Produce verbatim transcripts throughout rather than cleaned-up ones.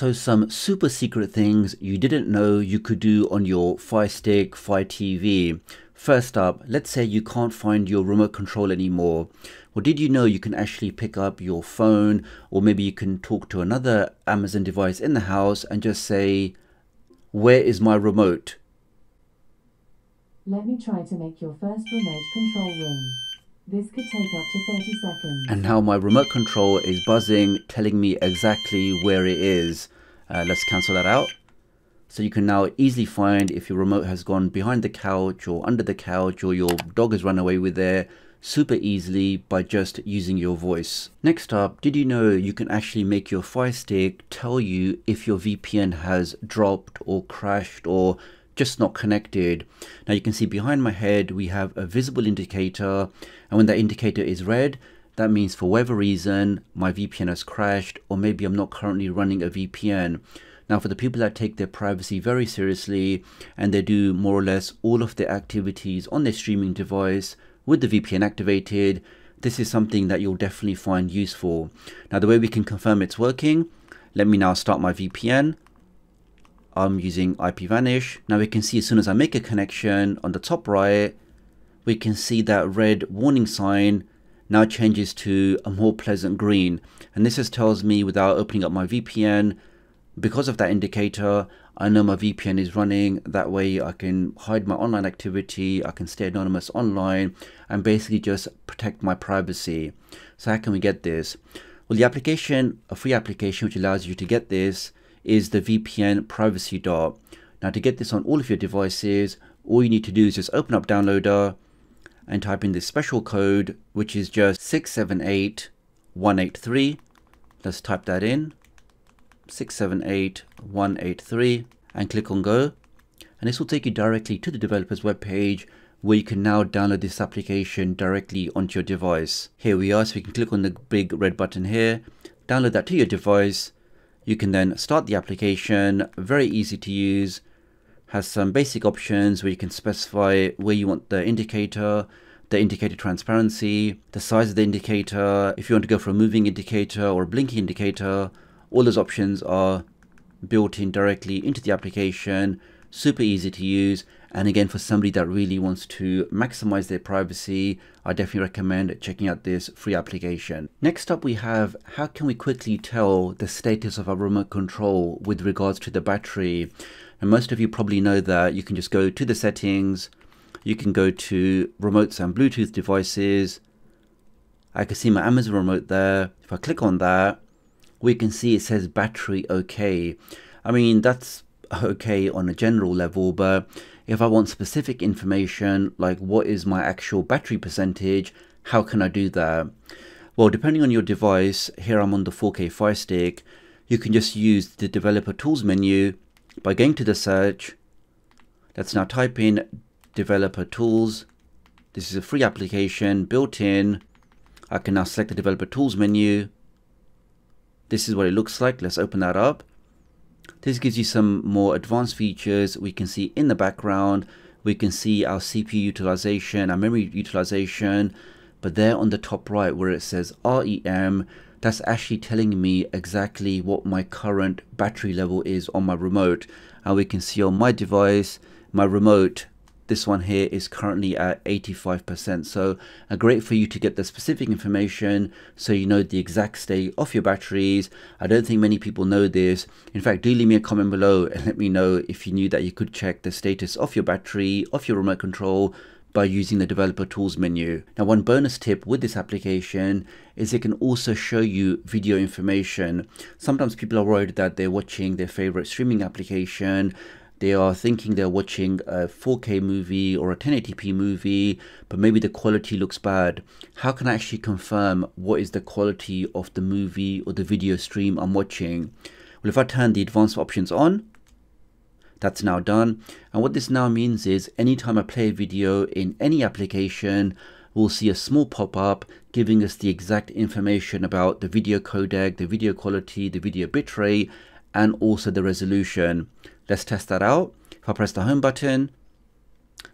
So some super secret things you didn't know you could do on your Fire Stick, Fire T V. First up, let's say you can't find your remote control anymore. Well, did you know you can actually pick up your phone, or maybe you can talk to another Amazon device in the house and just say, "Where is my remote?" Let me try to make your first remote control ring. This could take up to thirty seconds. And now my remote control is buzzing, telling me exactly where it is. Uh, let's cancel that out. So you can now easily find if your remote has gone behind the couch or under the couch, or your dog has run away with there, super easily by just using your voice. Next up, did you know you can actually make your Fire Stick tell you if your V P N has dropped or crashed or just not connected? Now you can see behind my head we have a visible indicator, and when that indicator is red, that means for whatever reason my V P N has crashed, or maybe I'm not currently running a V P N. Now for the people that take their privacy very seriously and they do more or less all of their activities on their streaming device with the V P N activated, this is something that you'll definitely find useful. Now the way we can confirm it's working, let me now start my V P N. I'm using IPVanish. Now we can see as soon as I make a connection on the top right, we can see that red warning sign now changes to a more pleasant green. And this just tells me, without opening up my V P N, because of that indicator, I know my V P N is running. That way I can hide my online activity, I can stay anonymous online, and basically just protect my privacy. So how can we get this? Well, the application, a free application which allows you to get this, is the V P N Privacy dot. Now to get this on all of your devices, all you need to do is just open up Downloader and type in this special code, which is just six seven eight one eight three. Let's type that in, six seven eight one eight three, and click on go. And this will take you directly to the developer's webpage, where you can now download this application directly onto your device. Here we are, so we can click on the big red button here, download that to your device. You can then start the application, very easy to use, has some basic options where you can specify where you want the indicator, the indicator transparency, the size of the indicator, if you want to go for a moving indicator or a blinking indicator. All those options are built in directly into the application, super easy to use. And again, for somebody that really wants to maximize their privacy, I definitely recommend checking out this free application. Next up we have, how can we quickly tell the status of our remote control with regards to the battery? And most of you probably know that you can just go to the settings, you can go to remotes and Bluetooth devices. I can see my Amazon remote there. If I click on that, we can see it says battery okay. I mean, that's okay on a general level, but if I want specific information like what is my actual battery percentage, how can I do that? Well, depending on your device, here I'm on the four K Fire Stick, you can just use the developer tools menu by going to the search. Let's now type in developer tools. This is a free application built in. I can now select the developer tools menu. This is what it looks like. Let's open that up. This gives you some more advanced features. We can see in the background, we can see our C P U utilization, our memory utilization, but there on the top right where it says R E M, that's actually telling me exactly what my current battery level is on my remote. And we can see on my device, my remote, this one here, is currently at eighty-five percent. So a great for you to get the specific information so you know the exact state of your batteries. I don't think many people know this. In fact, do leave me a comment below and let me know if you knew that you could check the status of your battery, of your remote control, by using the developer tools menu. Now one bonus tip with this application is it can also show you video information. Sometimes people are worried that they're watching their favorite streaming application. They are thinking they're watching a four K movie or a ten eighty p movie, but maybe the quality looks bad. How can I actually confirm what is the quality of the movie or the video stream I'm watching? Well, if I turn the advanced options on, that's now done. And what this now means is anytime I play a video in any application, we'll see a small pop-up giving us the exact information about the video codec, the video quality, the video bitrate, and also the resolution. Let's test that out. If I press the home button,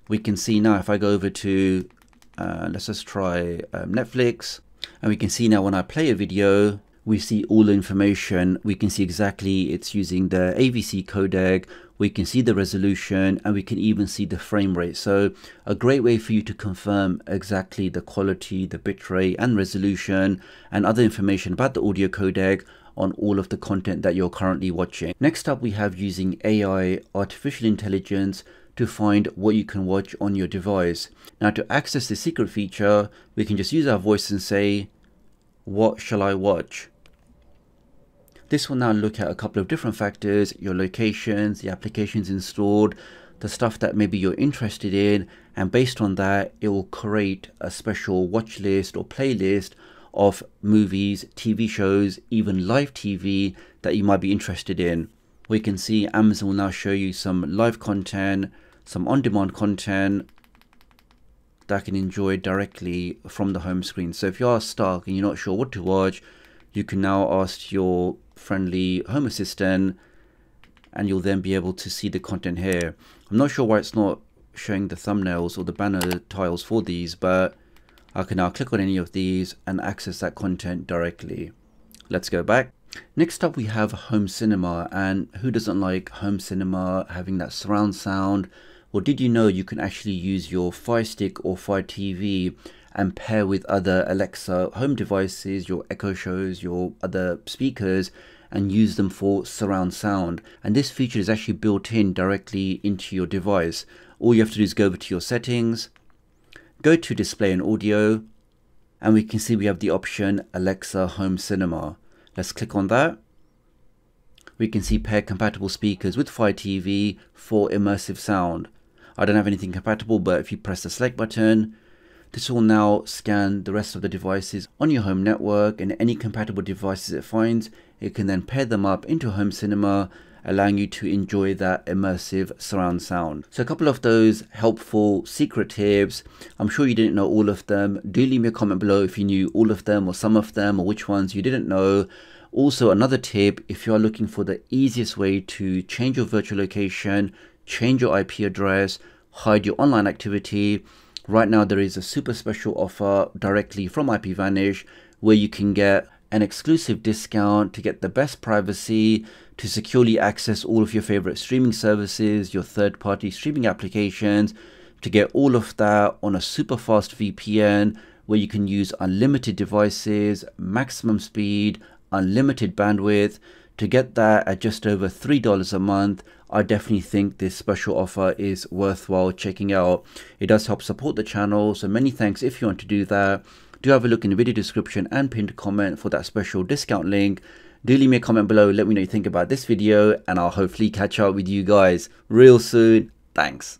we can see now if I go over to, uh, let's just try um, Netflix, and we can see now when I play a video, we see all the information. We can see exactly it's using the A V C codec, we can see the resolution, and we can even see the frame rate. So a great way for you to confirm exactly the quality, the bitrate and resolution and other information about the audio codec on all of the content that you're currently watching. Next up, we have using A I, artificial intelligence, to find what you can watch on your device. Now, to access the secret feature, we can just use our voice and say, "What shall I watch?" This will now look at a couple of different factors: your locations, the applications installed, the stuff that maybe you're interested in, and based on that, it will create a special watch list or playlist of movies, T V shows, even live T V that you might be interested in. We can see Amazon will now show you some live content, some on-demand content that I can enjoy directly from the home screen. So if you are stuck and you're not sure what to watch, you can now ask your friendly home assistant and you'll then be able to see the content here. I'm not sure why it's not showing the thumbnails or the banner tiles for these, but I can now click on any of these and access that content directly. Let's go back. Next up, we have home cinema, and who doesn't like home cinema, having that surround sound? Well, did you know you can actually use your Fire Stick or Fire T V and pair with other Alexa home devices, your Echo Shows, your other speakers, and use them for surround sound? And this feature is actually built in directly into your device. All you have to do is go over to your settings, go to display and audio, and we can see we have the option Alexa home cinema. Let's click on that. We can see pair compatible speakers with Fire T V for immersive sound. I don't have anything compatible, but if you press the select button, this will now scan the rest of the devices on your home network, and any compatible devices it finds, it can then pair them up into home cinema, allowing you to enjoy that immersive surround sound. So a couple of those helpful secret tips. I'm sure you didn't know all of them. Do leave me a comment below if you knew all of them or some of them, or which ones you didn't know. Also, another tip, if you are looking for the easiest way to change your virtual location, change your I P address, hide your online activity, right now there is a super special offer directly from IPVanish where you can get an exclusive discount to get the best privacy, to securely access all of your favorite streaming services, your third-party streaming applications, to get all of that on a super fast V P N where you can use unlimited devices, maximum speed, unlimited bandwidth. To get that at just over three dollars a month, I definitely think this special offer is worthwhile checking out. It does help support the channel, so many thanks if you want to do that. Do have a look in the video description and pinned comment for that special discount link. Do leave me a comment below, let me know what you think about this video, and I'll hopefully catch up with you guys real soon. Thanks.